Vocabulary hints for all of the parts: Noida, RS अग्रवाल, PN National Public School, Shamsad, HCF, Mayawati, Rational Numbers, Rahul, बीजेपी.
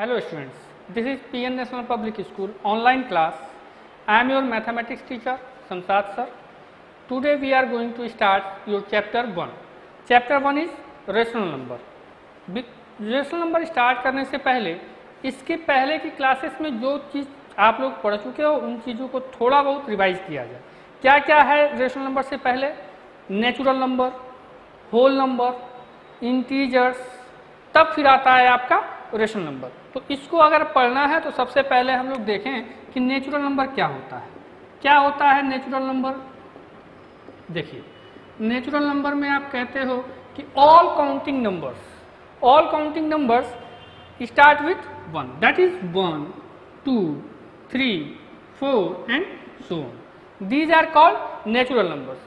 Hello students, this is PN national public school online class. I am your mathematics teacher Shamshad sir. Today we are going to start your chapter one. Chapter one is rational number. Rational number start करने से पहले, इसके पहले की classes में जो चीज़ आप लोग पढ़ चुके हो उन चीज़ों को थोड़ा बहुत रिवाइज किया जाए। क्या क्या है रेशनल नंबर से पहले? Natural number, whole number, integers, तब फिर आता है आपका रेशनल नंबर। तो इसको अगर पढ़ना है तो सबसे पहले हम लोग देखें कि नेचुरल नंबर क्या होता है। क्या होता है नेचुरल नंबर? देखिए, नेचुरल नंबर में आप कहते हो कि all counting numbers start with one, that is 1, 2, 3, 4 and so on. These are called natural numbers.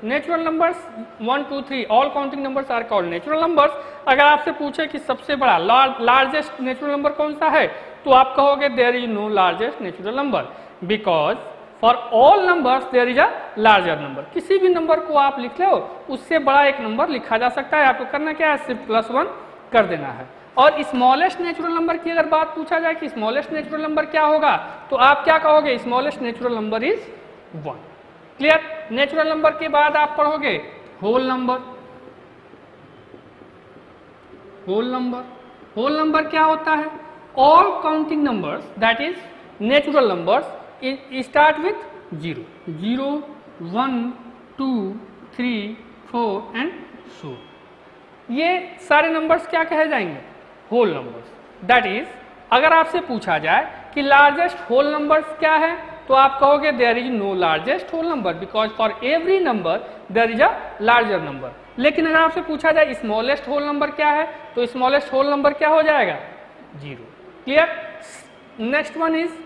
1, 2, 3 all counting numbers are called natural numbers. अगर आपसे पूछे कि सबसे बड़ा लार्जेस्ट नेचुरल नंबर कौन सा है, तो आप कहोगे there is no largest natural number, because for all numbers there is a larger number. किसी भी नंबर को आप लिख लो, उससे बड़ा एक नंबर लिखा जा सकता है। आपको करना क्या है? सिर्फ +1 कर देना है। और स्मॉलेस्ट नेचुरल नंबर की अगर बात पूछा जाए कि स्मॉलेस्ट नेचुरल नंबर क्या होगा, तो आप क्या कहोगे? Smallest natural number is 1। Clear? Natural number के बाद आप पढ़ोगे होल नंबर क्या होता है? All counting numbers, that is natural numbers, start with 0, 0, 1, 2, 3, 4 and so. ये सारे नंबर्स क्या कहे जाएंगे? Whole numbers. दैट इज, अगर आपसे पूछा जाए कि लार्जेस्ट होल नंबर्स क्या है, तो आप कहोगे there is no largest whole number, because for every number there is a larger number. लेकिन अगर आपसे पूछा जाए स्मॉलेस्ट होल नंबर क्या है, तो स्मॉलेस्ट होल नंबर क्या हो जाएगा? 0। Clear? Next one is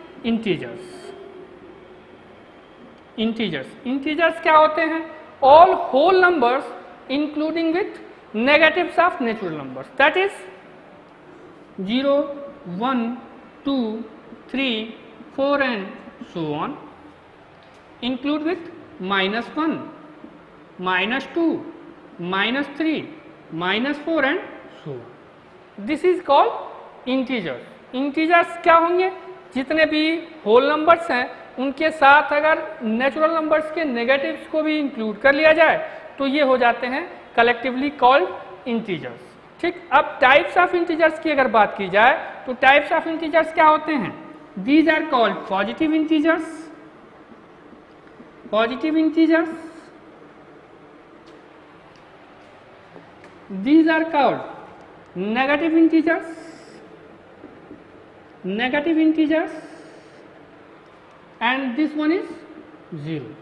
integers क्या होते हैं? All whole numbers including with negatives of natural numbers, that is 0, 1, 2, 3, 4 and so on, include with -1, -2, -3, -4 and so on. This is called integers. Integers क्या होंगे? जितने भी होल नंबर्स हैं उनके साथ अगर नेचुरल नंबर्स के नेगेटिव्स को भी इंक्लूड कर लिया जाए तो ये हो जाते हैं कलेक्टिवली कॉल्ड इंटीजर्स। ठीक। अब टाइप्स ऑफ इंटीजर्स की अगर बात की जाए तो टाइप्स ऑफ इंटीजर्स क्या होते हैं? These are called positive integers. These are called negative integers. And this one is 0.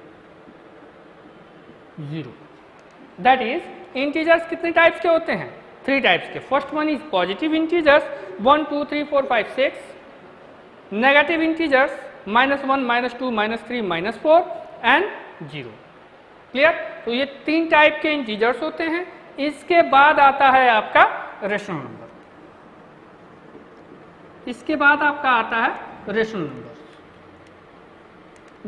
That is, integers कितने types के होते हैं? 3 types के. First one is positive integers, 1, 2, 3, 4, 5, 6. Negative integers -1, -2, -3, -4 and 0। Clear? तो ये 3 टाइप के इंटीजर्स होते हैं। इसके बाद आता है आपका रेशनल नंबर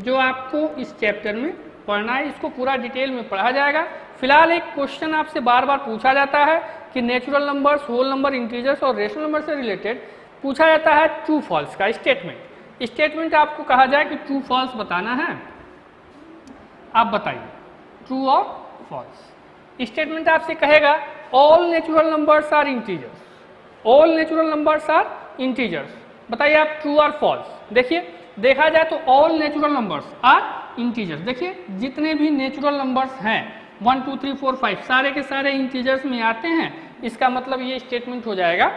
जो आपको इस चैप्टर में पढ़ना है। इसको पूरा डिटेल में पढ़ा जाएगा। फिलहाल एक क्वेश्चन आपसे बार बार पूछा जाता है कि natural numbers, whole number, integers और रेशनल नंबर से रिलेटेड पूछा जाता है ट्रू फॉल्स का स्टेटमेंट। आपको कहा जाए कि ट्रू फॉल्स बताना है, आप बताइए ट्रू और फॉल्स। स्टेटमेंट आपसे कहेगा all natural numbers are integers, all natural numbers are integers. बताइए आप ट्रू और फॉल्स। देखिए, देखा जाए तो all natural numbers are integers. देखिए, जितने भी नेचुरल नंबर्स हैं 1, 2, 3, 4, 5 सारे के सारे इंटीजर्स में आते हैं। इसका मतलब ये स्टेटमेंट हो जाएगा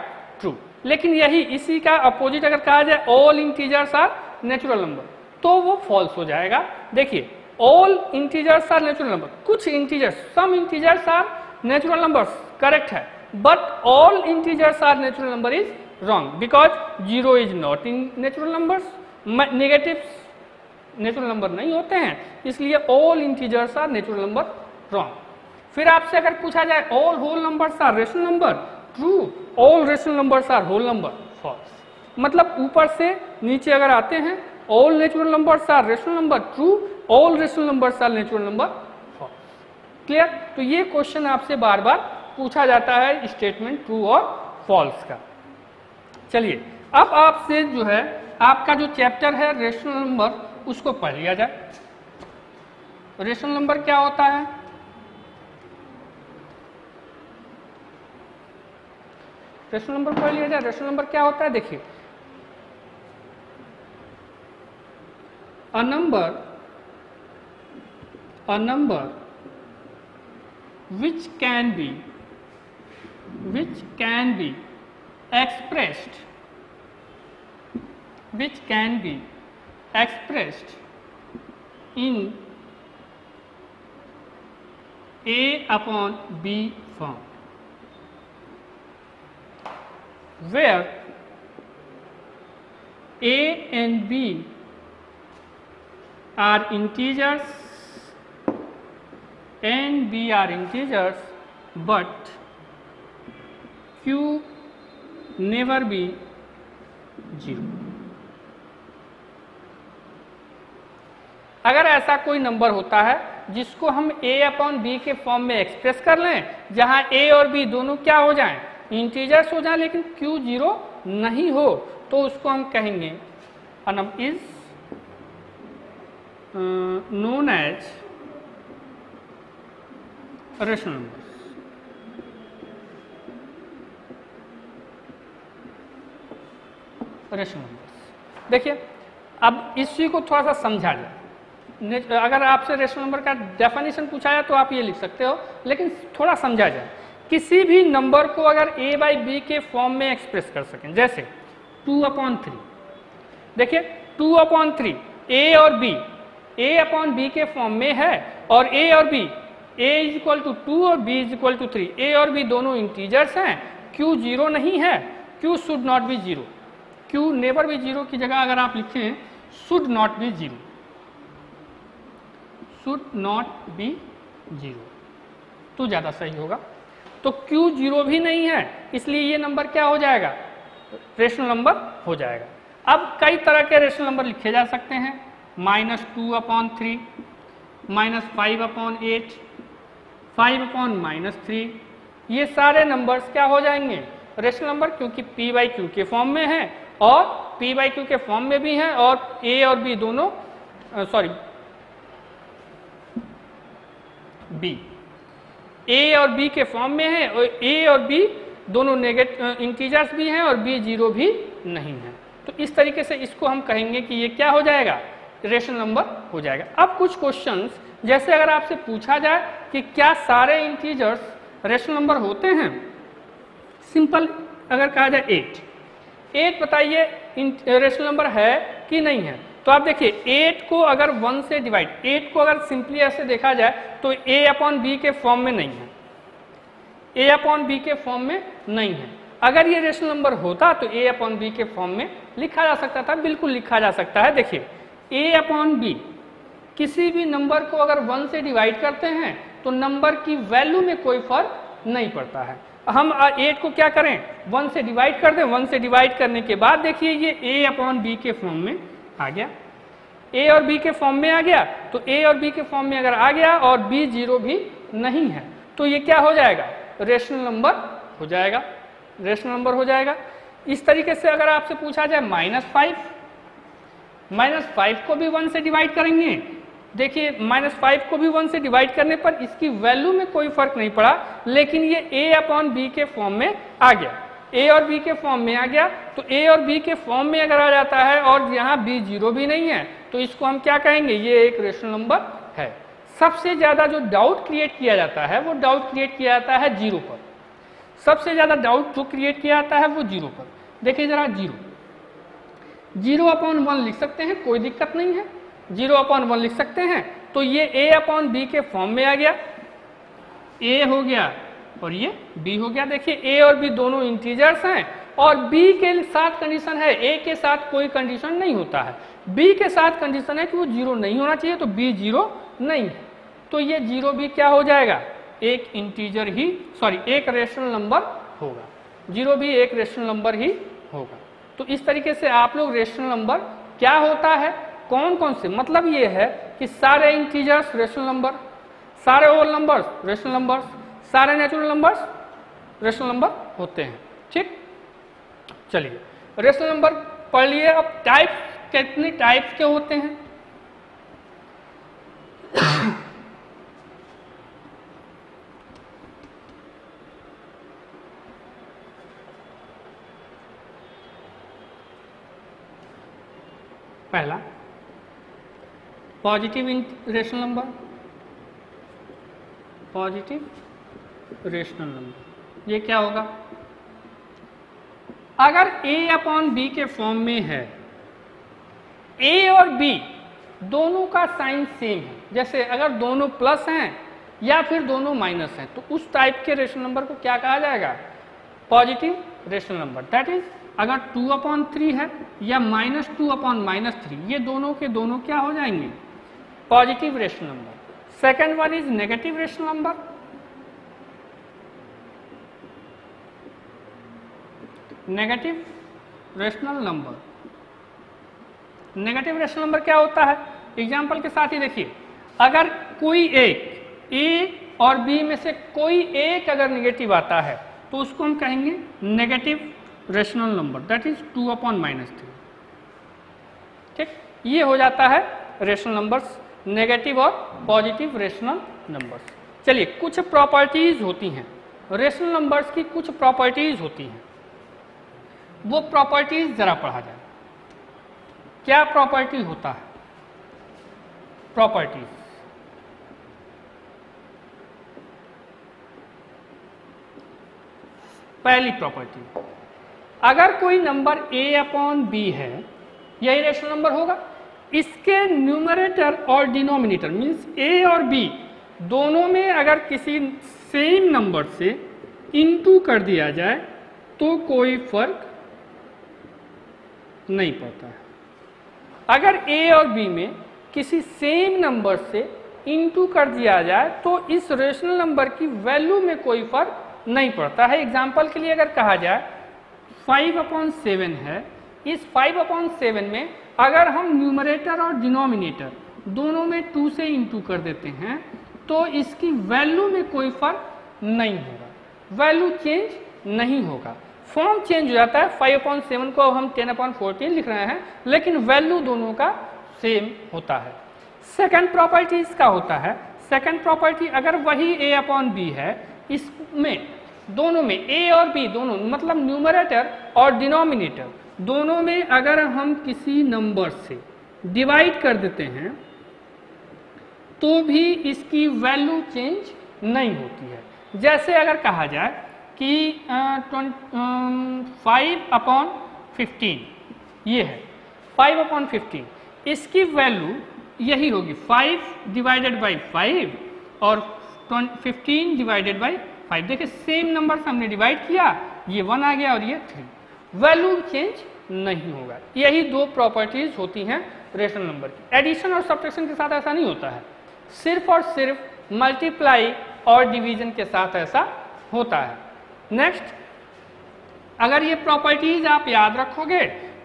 ट्रू। लेकिन यही इसी का अपोजिट अगर कहा जाए all integers are natural number, तो वो फॉल्स हो जाएगा। देखिए, all integers are natural number, कुछ integers, some integers are natural numbers, correct है, but all integers are natural number is wrong, because 0 is not in natural numbers. Negatives natural number नहीं होते हैं, इसलिए all integers are natural number wrong. फिर आपसे अगर पूछा जाए all whole numbers are rational number, true. All rational numbers are whole number, false. मतलब ऊपर से नीचे अगर आते हैं, all natural numbers are rational number, true. All rational numbers are natural number, false. Clear? तो ये क्वेश्चन आपसे बार बार पूछा जाता है स्टेटमेंट ट्रू और फॉल्स का। चलिए, अब आपसे जो है आपका जो चैप्टर है रेशनल नंबर उसको पढ़ लिया जाए। रेशनल नंबर क्या होता है? रेशनल नंबर पढ़ लिया जाए। रेशनल नंबर क्या होता है? देखिए, a number which can be expressed in a upon b form, where a and b are integers and b are integers, but q never be 0। अगर ऐसा कोई नंबर होता है जिसको हम a अपॉन b के फॉर्म में एक्सप्रेस कर लें, जहां a और b दोनों क्या हो जाएं, इंटीजर्स हो जाएं, लेकिन q जीरो नहीं हो, तो उसको हम कहेंगे a number is known as rational numbers। Rational numbers, देखिए अब इसी को थोड़ा सा समझा जाए। अगर आपसे रेशनल नंबर का डेफिनेशन पूछा जाए तो आप ये लिख सकते हो, लेकिन थोड़ा समझा जाए। किसी भी नंबर को अगर a बाई बी के फॉर्म में एक्सप्रेस कर सकें, जैसे 2/3। देखिए 2/3 a और b, a अपॉन बी के फॉर्म में है, और a और b, a is equal to 2 और b is equal to 3। A और बी दोनों इंटीजर्स हैं, q जीरो नहीं है, q should not be zero. Q never भी जीरो की जगह अगर आप लिखें should not be zero, should not be zero तो ज़्यादा सही होगा। तो क्यू जीरो भी नहीं है, इसलिए ये नंबर क्या हो जाएगा? रेशनल नंबर हो जाएगा। अब कई तरह के रेशनल नंबर लिखे जा सकते हैं। -2/3, -5/8, 5/-3, ये सारे नंबर्स क्या हो जाएंगे? रेशनल नंबर, क्योंकि p बाई क्यू के फॉर्म में है, और p बाई क्यू के फॉर्म में भी है, और a और b दोनों a और b के फॉर्म में है, और a और b दोनों नेगेटिव इंटीजर्स भी हैं, और b जीरो भी नहीं है। तो इस तरीके से इसको हम कहेंगे कि ये क्या हो जाएगा? रेशनल नंबर हो जाएगा। अब कुछ क्वेश्चंस, जैसे अगर आपसे पूछा जाए कि क्या सारे इंटीजर्स रेशनल नंबर होते हैं? सिंपल अगर कहा जाए 8 बताइए रेशनल नंबर है कि नहीं है? तो आप देखिए 8 को अगर 1 से डिवाइड, 8 को अगर सिंपली ऐसे देखा जाए तो a अपॉन बी के फॉर्म में नहीं है, a अपॉन बी के फॉर्म में नहीं है। अगर ये रेशनल नंबर होता तो a अपॉन बी के फॉर्म में लिखा जा सकता था, बिल्कुल लिखा जा सकता है। देखिए a अपॉन बी, किसी भी नंबर को अगर 1 से डिवाइड करते हैं तो नंबर की वैल्यू में कोई फर्क नहीं पड़ता है। हम 8 को क्या करें? 1 से डिवाइड कर दें। 1 से डिवाइड करने के बाद देखिए ये a अपॉन बी के फॉर्म में आ गया, a और b के फॉर्म में आ गया। तो a और b के फॉर्म में अगर आ गया और b जीरो भी नहीं है, तो ये क्या हो जाएगा? रेशनल नंबर हो जाएगा, रेशनल नंबर हो जाएगा। इस तरीके से अगर आपसे पूछा जाए -5 को भी 1 से डिवाइड करेंगे। देखिए -5 को भी 1 से डिवाइड करने पर इसकी वैल्यू में कोई फर्क नहीं पड़ा, लेकिन ये a अपॉन बी के फॉर्म में आ गया, a और b के फॉर्म में आ गया। तो a और b के फॉर्म में अगर आ जाता है और यहाँ b जीरो भी नहीं है, तो इसको हम क्या कहेंगे? ये एक रेशनल नंबर है। सबसे ज़्यादा जो डाउट क्रिएट किया जाता है, वो डाउट क्रिएट किया जाता है जीरो पर। सबसे ज़्यादा डाउट जो क्रिएट किया जाता है वो जीरो पर। देखिए ज़रा, 0/1 लिख सकते हैं, कोई दिक्कत नहीं है, 0/1 लिख सकते हैं। तो ये a अपॉन बी के फॉर्म में आ गया, a हो गया और ये b हो गया। देखिए a और b दोनों इंटीजर्स हैं, और b के साथ कंडीशन है, a के साथ कोई कंडीशन नहीं होता है। b के साथ कंडीशन है कि वो जीरो नहीं होना चाहिए, तो b जीरो नहीं है। तो ये जीरो भी क्या हो जाएगा? एक इंटीजर ही, सॉरी, एक रेशनल नंबर होगा। जीरो भी एक रेशनल नंबर ही होगा। तो इस तरीके से आप लोग रेशनल नंबर क्या होता है, कौन कौन से, मतलब ये है कि सारे इंटीजर्स रेशनल नंबर, सारे होल नंबर्स रेशनल नंबर्स, सारे नेचुरल नंबर्स रेशनल नंबर होते हैं। ठीक, चलिए रेशनल नंबर पढ़ लिए। अब टाइप कितने टाइप के होते हैं? पहला positive rational number, positive rational number ये क्या होगा? अगर a अपॉन b के फॉर्म में है, a और b दोनों का साइन सेम है, जैसे अगर दोनों प्लस हैं या फिर दोनों माइनस हैं, तो उस टाइप के रेशनल नंबर को क्या कहा जाएगा? Positive rational number. That is अगर 2/3 है या -2/-3, ये दोनों के दोनों क्या हो जाएंगे? Positive rational number. Second one is negative rational number. Negative rational number, negative rational number क्या होता है? एग्जाम्पल के साथ ही देखिए, अगर कोई एक ए और बी में से कोई एक अगर नेगेटिव आता है तो उसको हम कहेंगे negative rational number, that is 2/-3। ठीक, ये हो जाता है रेशनल नंबर्स, नेगेटिव और पॉजिटिव रेशनल नंबर्स। चलिए, कुछ प्रॉपर्टीज होती हैं रेशनल नंबर्स की, कुछ प्रॉपर्टीज होती हैं, वो प्रॉपर्टीज जरा पढ़ा जाए। क्या प्रॉपर्टी होता है? प्रॉपर्टीज, पहली प्रॉपर्टी, अगर कोई नंबर a/b है, यही रेशनल नंबर होगा, इसके न्यूमरेटर और डिनोमिनेटर मींस a और b दोनों में अगर किसी सेम नंबर से इंटू कर दिया जाए तो कोई फर्क नहीं पड़ता है। अगर a और b में किसी सेम नंबर से इंटू कर दिया जाए तो इस रेशनल नंबर की वैल्यू में कोई फर्क नहीं पड़ता है। एग्जाम्पल के लिए अगर कहा जाए 5/7 है, इस 5/7 में अगर हम न्यूमरेटर और डिनोमिनेटर दोनों में 2 से इंटू कर देते हैं तो इसकी वैल्यू में कोई फर्क नहीं होगा, वैल्यू चेंज नहीं होगा, फॉर्म चेंज हो जाता है। 5/7 को अब हम 10/14 लिख रहे हैं, लेकिन वैल्यू दोनों का सेम होता है। सेकंड प्रॉपर्टी इसका होता है, सेकंड प्रॉपर्टी अगर वही a/b है, इसमें दोनों में a और b दोनों मतलब न्यूमरेटर और डिनोमिनेटर दोनों में अगर हम किसी नंबर से डिवाइड कर देते हैं तो भी इसकी वैल्यू चेंज नहीं होती है। जैसे अगर कहा जाए कि 5/15 ये है, 5/15 इसकी वैल्यू यही होगी 5 डिवाइडेड बाई 5 और 15 डिवाइडेड बाई 5। देखिए, सेम नंबर से हमने डिवाइड किया, ये 1 आ गया और ये 3, वैल्यू चेंज नहीं होगा। यही दो प्रॉपर्टीज होती हैं रेशनल नंबर की। एडिशन और सब्ट्रैक्शन के साथ ऐसा नहीं होता है, सिर्फ और सिर्फ मल्टीप्लाई और डिवीजन के साथ ऐसा होता है। नेक्स्ट, अगर ये प्रॉपर्टीज आप याद रखोगे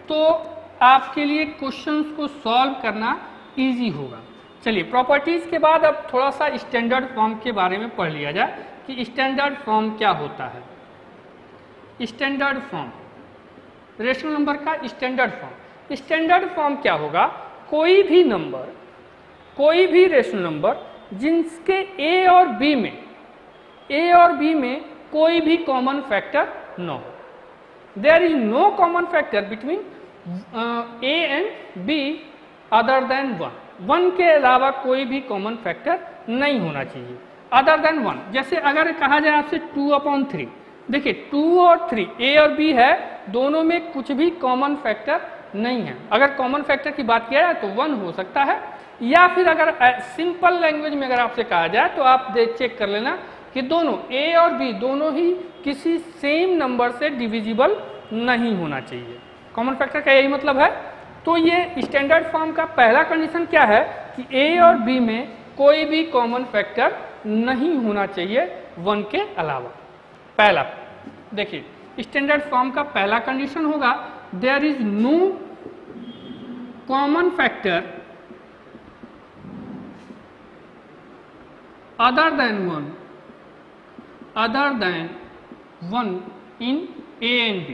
तो आपके लिए क्वेश्चंस को सॉल्व करना इजी होगा। चलिए, प्रॉपर्टीज के बाद अब थोड़ा सा स्टैंडर्ड फॉर्म के बारे में पढ़ लिया जाए कि स्टैंडर्ड फॉर्म क्या होता है। स्टैंडर्ड फॉर्म, रेशनल नंबर का स्टैंडर्ड फॉर्म, स्टैंडर्ड फॉर्म क्या होगा? कोई भी नंबर, कोई भी रेशनल नंबर जिनके a और b में कोई भी कॉमन फैक्टर न हो। There is no common factor between a and b other than 1 के अलावा कोई भी कॉमन फैक्टर नहीं होना चाहिए अदर देन 1। जैसे अगर कहा जाए आपसे 2/3, देखिए 2 और 3 a और b है, दोनों में कुछ भी कॉमन फैक्टर नहीं है। अगर कॉमन फैक्टर की बात किया जाए तो 1 हो सकता है, या फिर अगर सिंपल लैंग्वेज में अगर आपसे कहा जाए तो आप चेक कर लेना कि दोनों a और b दोनों ही किसी सेम नंबर से डिविजिबल नहीं होना चाहिए। कॉमन फैक्टर का यही मतलब है। तो ये स्टैंडर्ड फॉर्म का पहला कंडीशन क्या है कि a और b में कोई भी कॉमन फैक्टर नहीं होना चाहिए 1 के अलावा। पहला, देखिए स्टैंडर्ड फॉर्म का पहला कंडीशन होगा there is no common factor other than 1 in a and b।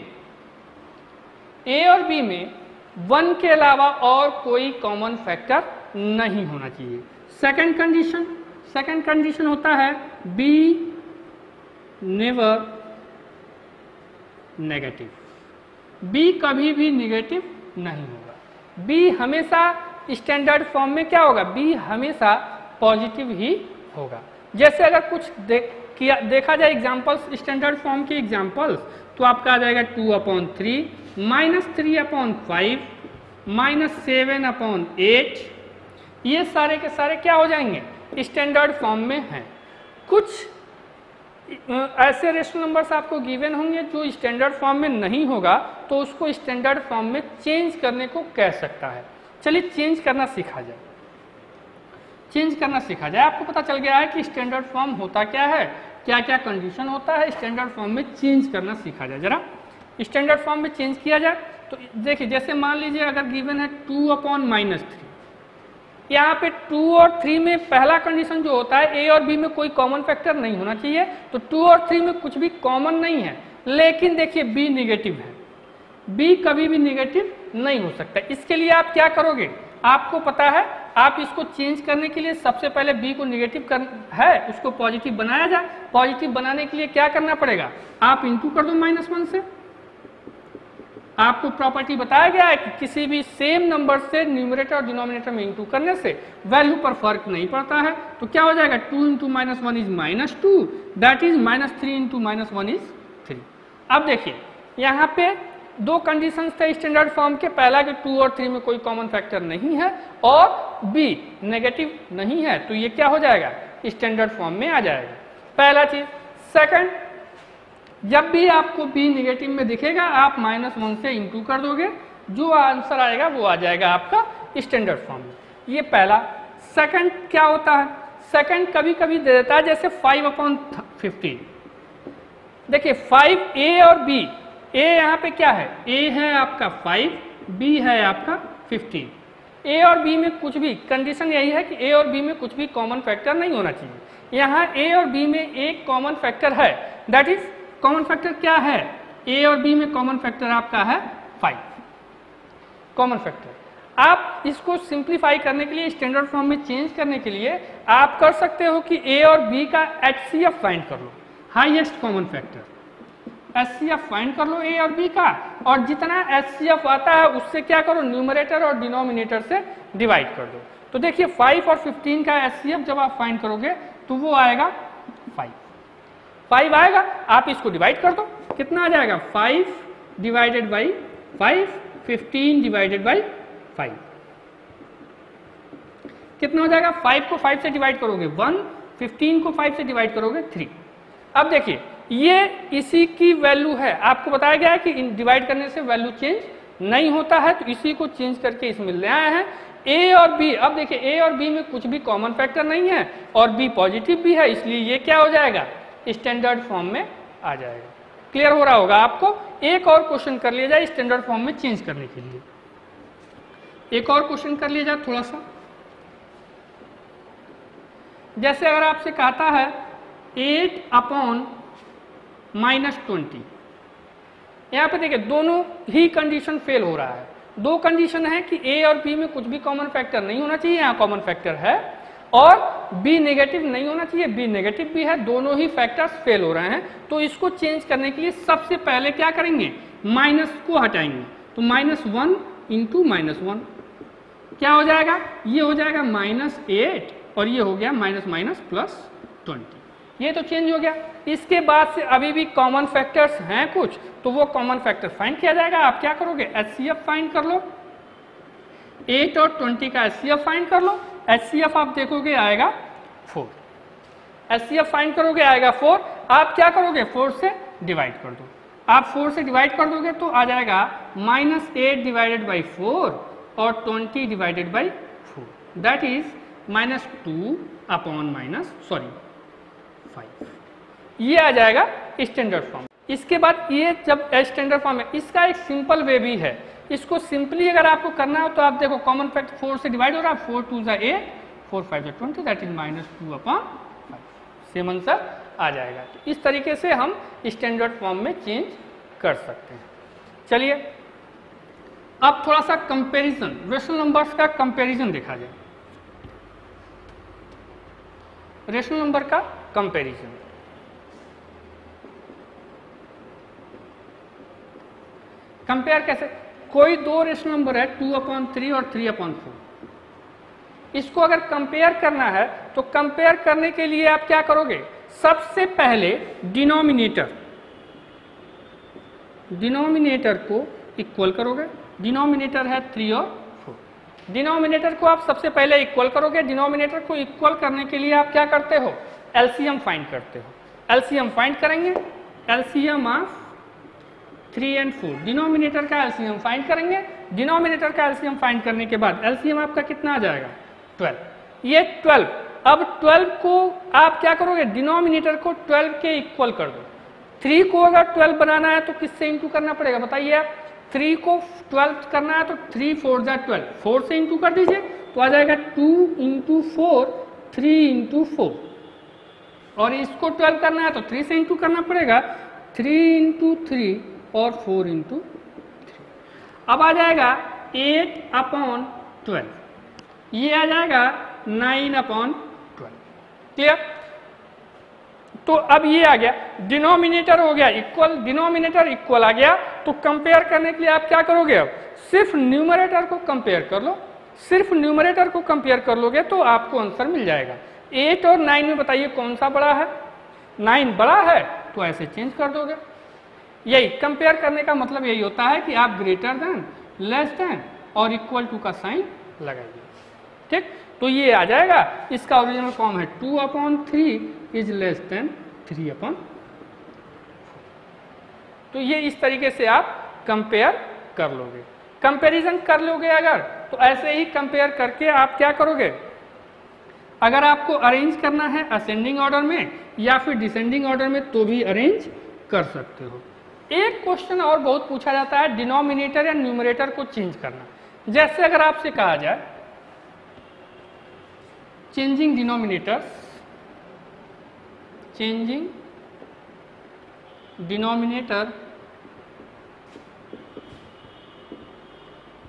A और बी में 1 के अलावा और कोई कॉमन फैक्टर नहीं होना चाहिए। सेकंड कंडीशन होता है बी नेवर नेगेटिव, बी कभी भी नेगेटिव नहीं होगा, बी हमेशा स्टैंडर्ड फॉर्म में क्या होगा, बी हमेशा पॉजिटिव ही होगा। जैसे अगर कुछ देखा जाए एग्जाम्पल्स, स्टैंडर्ड फॉर्म की एग्जाम्पल्स, तो आपका आ जाएगा 2/3 -3/5 -7/8, ये सारे के सारे क्या हो जाएंगे, स्टैंडर्ड फॉर्म में हैं। कुछ ऐसे रेशनल नंबर्स आपको गिवन होंगे जो स्टैंडर्ड फॉर्म में नहीं होगा, तो उसको स्टैंडर्ड फॉर्म में चेंज करने को कह सकता है। चलिए चेंज करना सीखा जाए, आपको पता चल गया है कि स्टैंडर्ड फॉर्म होता क्या है, क्या क्या कंडीशन होता है, स्टैंडर्ड फॉर्म में चेंज करना सीखा जाए। जरा स्टैंडर्ड फॉर्म में चेंज किया जाए तो देखिए, जैसे मान लीजिए अगर गिवन है 2/-3, यहाँ पे 2 और 3 में पहला कंडीशन जो होता है ए और बी में कोई कॉमन फैक्टर नहीं होना चाहिए, तो 2 और 3 में कुछ भी कॉमन नहीं है, लेकिन देखिए बी निगेटिव है, बी कभी भी निगेटिव नहीं हो सकता। इसके लिए आप क्या करोगे, आपको पता है, आप इसको चेंज करने के लिए सबसे पहले बी को निगेटिव है उसको पॉजिटिव बनाया जाए। पॉजिटिव बनाने के लिए क्या करना पड़ेगा, आप इंटू कर दो -1 से। आपको प्रॉपर्टी बताया गया है कि किसी भी सेम नंबर से न्यूमरेटर और डिनोमिनेटर में इंटू करने से वैल्यू पर फर्क नहीं पड़ता है, तो क्या हो जाएगा 2 × -1 इज -2, दैट इज -3 × -1 इज 3। अब देखिए यहाँ पे दो कंडीशंस थे स्टैंडर्ड फॉर्म के, पहला कि 2 और 3 में कोई कॉमन फैक्टर नहीं है और b नेगेटिव नहीं है, तो ये क्या हो जाएगा, स्टैंडर्ड फॉर्म में आ जाएगा, पहला चीज। सेकंड, जब भी आपको b नेगेटिव में दिखेगा आप -1 से इंटू कर दोगे, जो आंसर आएगा वो आ जाएगा आपका स्टैंडर्ड फॉर्म में। ये पहला। सेकंड क्या होता है, सेकंड कभी कभी दे देता है, जैसे 5/15। देखिए 5 ए और b, ए यहाँ पे क्या है, ए है आपका 5, बी है आपका 15। ए और बी में कुछ भी, कंडीशन यही है कि ए और बी में कुछ भी कॉमन फैक्टर नहीं होना चाहिए। यहाँ ए और बी में एक कॉमन फैक्टर है, दैट इज कॉमन फैक्टर क्या है, ए और बी में कॉमन फैक्टर आपका है 5 कॉमन फैक्टर। आप इसको सिंप्लीफाई करने के लिए, स्टैंडर्ड फॉर्म में चेंज करने के लिए आप कर सकते हो कि ए और बी का HCF फाइंड कर लो, highest common factor HCF find कर लो ए और बी का, और जितना HCF आता है उससे क्या करो, न्यूमरेटर और डिनोमिनेटर से डिवाइड कर दो। तो देखिए 5 और 15 का HCF जब आप फाइंड करोगे तो वो आएगा 5 आएगा, आप इसको डिवाइड कर दो, कितना आ जाएगा 5 डिवाइडेड बाई 5, 15 डिवाइडेड बाई 5 कितना हो जाएगा, 5 को 5 से डिवाइड करोगे 1, 15 को 5 से डिवाइड करोगे 3। अब देखिए ये इसी की वैल्यू है, आपको बताया गया है कि डिवाइड करने से वैल्यू चेंज नहीं होता है, तो इसी को चेंज करके इसमें ले आए हैं ए और बी। अब देखिए ए और बी में कुछ भी कॉमन फैक्टर नहीं है और बी पॉजिटिव भी है, इसलिए ये क्या हो जाएगा, स्टैंडर्ड फॉर्म में आ जाएगा। क्लियर हो रहा होगा आपको। एक और क्वेश्चन कर लिया जाए स्टैंडर्ड फॉर्म में चेंज करने के लिए, एक और क्वेश्चन कर लिया जाए थोड़ा सा। जैसे अगर आपसे कहता है 8/-20, यहाँ पे देखिए दोनों ही कंडीशन फेल हो रहा है। दो कंडीशन है कि ए और बी में कुछ भी कॉमन फैक्टर नहीं होना चाहिए, यहाँ कॉमन फैक्टर है, और बी नेगेटिव नहीं होना चाहिए, बी नेगेटिव भी है, दोनों ही फैक्टर्स फेल हो रहे हैं। तो इसको चेंज करने के लिए सबसे पहले क्या करेंगे, माइनस को हटाएंगे, तो -1 × -1 क्या हो जाएगा, ये हो जाएगा -8 और ये हो गया -+20, ये तो चेंज हो गया। इसके बाद से अभी भी कॉमन फैक्टर्स हैं कुछ, तो वो कॉमन फैक्टर फाइंड किया जाएगा। आप क्या करोगे, HCF फाइंड कर लो, 8 और 20 का HCF फाइंड कर लो, HCF आप देखोगे आएगा 4, HCF फाइंड करोगे आएगा 4। आप क्या करोगे, 4 से डिवाइड कर दो, आप 4 से डिवाइड कर दोगे तो आ जाएगा -8 डिवाइडेड बाई 4 और 20 डिवाइडेड बाई 4, दैट इज -2/-5, ये आ जाएगा स्टैंडर्ड फॉर्म। इसके बाद ये जब स्टैंडर्ड फॉर्म है, इसका एक सिंपल वे भी है, इसको सिंपली अगर आपको करना हो तो आप देखो कॉमन फैक्टर 4 से डिवाइड हो रहा है, 4×2 = 8, 4×5 = 20, दैट इज -2/5, सेम आंसर आ जाएगा। तो इस तरीके से हम स्टैंडर्ड फॉर्म में चेंज कर सकते हैं। चलिए अब थोड़ा सा कंपैरिजन, रेशनल नंबर्स का कंपैरिजन देखा जाए, रेशनल नंबर का कंपैरिजन। कंपेयर कैसे? कोई दो रेशनल नंबर है 2/3 और 3/4, इसको अगर कंपेयर करना है तो कंपेयर करने के लिए आप क्या करोगे, सबसे पहले डिनोमिनेटर को इक्वल करोगे। डिनोमिनेटर है 3 और 4, डिनोमिनेटर को आप सबसे पहले इक्वल करोगे। डिनोमिनेटर को इक्वल करने के लिए आप क्या करते हो, एलसीएम फाइंड करते हो। एलसीएम फाइंड करेंगे, एलसीएम ऑफ 3 एंड 4, डिनोमिनेटर का एलसीएम फाइंड करेंगे। डिनोमिनेटर का एलसीएम फाइंड करने के बाद एलसीएम आपका कितना आ जाएगा, 12। ये 12, अब 12 को आप क्या करोगे, डिनोमिनेटर को 12 के इक्वल कर दो। 3 को अगर 12 बनाना है तो किससे इंटू करना पड़ेगा, बताइए आप। 3 को 12 करना है तो 3×4 = 12, 4 से इंटू कर दीजिए तो आ जाएगा 2×4, 3×4। और इसको 12 करना है तो 3 से इंटू करना पड़ेगा, 3×3 और 4×3। अब आ जाएगा 8/12, ये आ जाएगा 9/12, क्लियर। तो अब ये आ गया, डिनोमिनेटर हो गया इक्वल, डिनोमिनेटर इक्वल आ गया। तो कंपेयर करने के लिए आप क्या करोगे, अब सिर्फ न्यूमरेटर को कंपेयर कर लो। सिर्फ न्यूमरेटर को कंपेयर कर लोगे तो आपको आंसर मिल जाएगा। 8 और 9 में बताइए कौन सा बड़ा है, 9 बड़ा है तो ऐसे चेंज कर दोगे। यही कंपेयर करने का मतलब यही होता है कि आप ग्रेटर देन, लेस देन और इक्वल टू का साइन लगाइए, ठीक। तो ये आ जाएगा, इसका ओरिजिनल फॉर्म है 2/3 = <3/4। तो ये इस तरीके से आप कंपेयर कर लोगे। कंपेरिजन कर लोगे अगर तो ऐसे ही कंपेयर करके आप क्या करोगे, अगर आपको अरेंज करना है असेंडिंग ऑर्डर में या फिर डिसेंडिंग ऑर्डर में तो भी अरेंज कर सकते हो। एक क्वेश्चन और बहुत पूछा जाता है, डिनोमिनेटर या न्यूमरेटर को चेंज करना। जैसे अगर आपसे कहा जाए चेंजिंग डिनोमिनेटर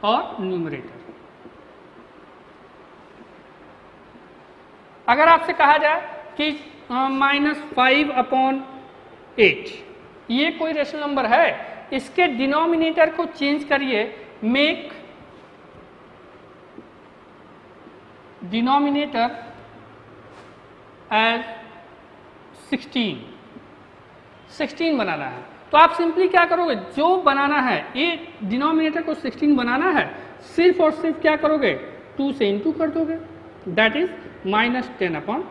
और न्यूमरेटर। अगर आपसे कहा जाए कि -5/8 ये कोई रेशनल नंबर है, इसके डिनोमिनेटर को चेंज करिए, मेक डिनोमिनेटर एज 16 बनाना है। तो आप सिंपली क्या करोगे, जो बनाना है ये डिनोमिनेटर को 16 बनाना है, सिर्फ और सिर्फ क्या करोगे, 2 से इंटू कर दोगे, दैट इज -10/16,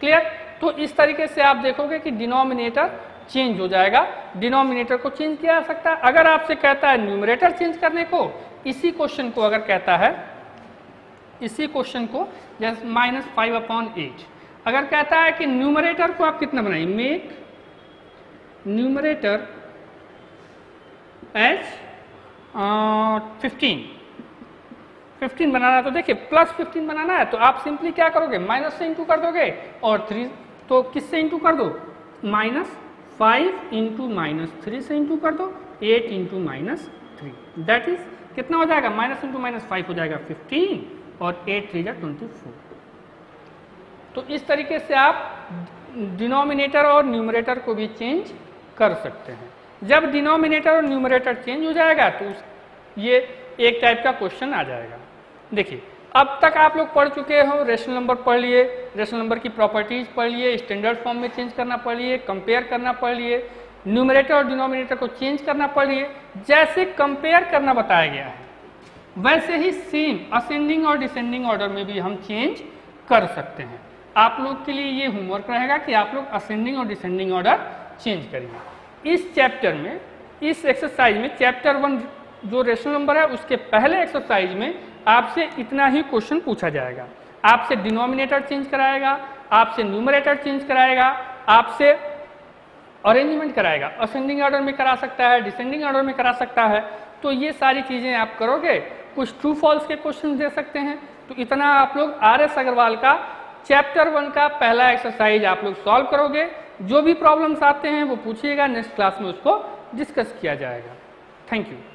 क्लियर। तो इस तरीके से आप देखोगे कि डिनोमिनेटर चेंज हो जाएगा। डिनोमिनेटर को चेंज किया जा सकता है। अगर आपसे कहता है न्यूमरेटर चेंज करने को, इसी क्वेश्चन को अगर कहता है, इसी क्वेश्चन को जैसे -5/8 अगर कहता है कि न्यूमरेटर को आप कितना बनाइए, मेक न्यूमरेटर एज 15 बनाना है तो देखिए +15 बनाना है तो आप सिंपली क्या करोगे, माइनस से इंटू कर दोगे और 3, तो किससे इंटू कर दो, -5 × -3 से इंटू कर दो, 8 × -3, दैट इज कितना हो जाएगा, -5 हो जाएगा 15 और 8 × 3 = 24। तो इस तरीके से आप डिनोमिनेटर और न्यूमरेटर को भी चेंज कर सकते हैं। जब डिनोमिनेटर और न्यूमरेटर चेंज हो जाएगा तो ये एक टाइप का क्वेश्चन आ जाएगा। देखिए अब तक आप लोग पढ़ चुके हो, रेशनल नंबर पढ़ लिए, रेशनल नंबर की प्रॉपर्टीज पढ़ लिए, स्टैंडर्ड फॉर्म में चेंज करना पढ़ लिए, कंपेयर करना पढ़ लिए, न्यूमरेटर और डिनोमिनेटर को चेंज करना पढ़ लिए। जैसे कंपेयर करना बताया गया है वैसे ही सेम असेंडिंग और डिसेंडिंग ऑर्डर में भी हम चेंज कर सकते हैं। आप लोग के लिए ये होमवर्क रहेगा कि आप लोग असेंडिंग और डिसेंडिंग ऑर्डर चेंज करेंगे। इस चैप्टर में, इस एक्सरसाइज में, चैप्टर 1 जो रेशनल नंबर है उसके पहले एक्सरसाइज में आपसे इतना ही क्वेश्चन पूछा जाएगा। आपसे डिनोमिनेटर चेंज कराएगा, आपसे न्यूमरेटर चेंज कराएगा, आपसे अरेंजमेंट कराएगा, असेंडिंग ऑर्डर में करा सकता है, डिसेंडिंग ऑर्डर में करा सकता है। तो ये सारी चीज़ें आप करोगे। कुछ ट्रू फॉल्स के क्वेश्चन दे सकते हैं। तो इतना आप लोग RS अग्रवाल का चैप्टर 1 का पहला एक्सरसाइज आप लोग सॉल्व करोगे। जो भी प्रॉब्लम्स आते हैं वो पूछिएगा, नेक्स्ट क्लास में उसको डिस्कस किया जाएगा। Thank you.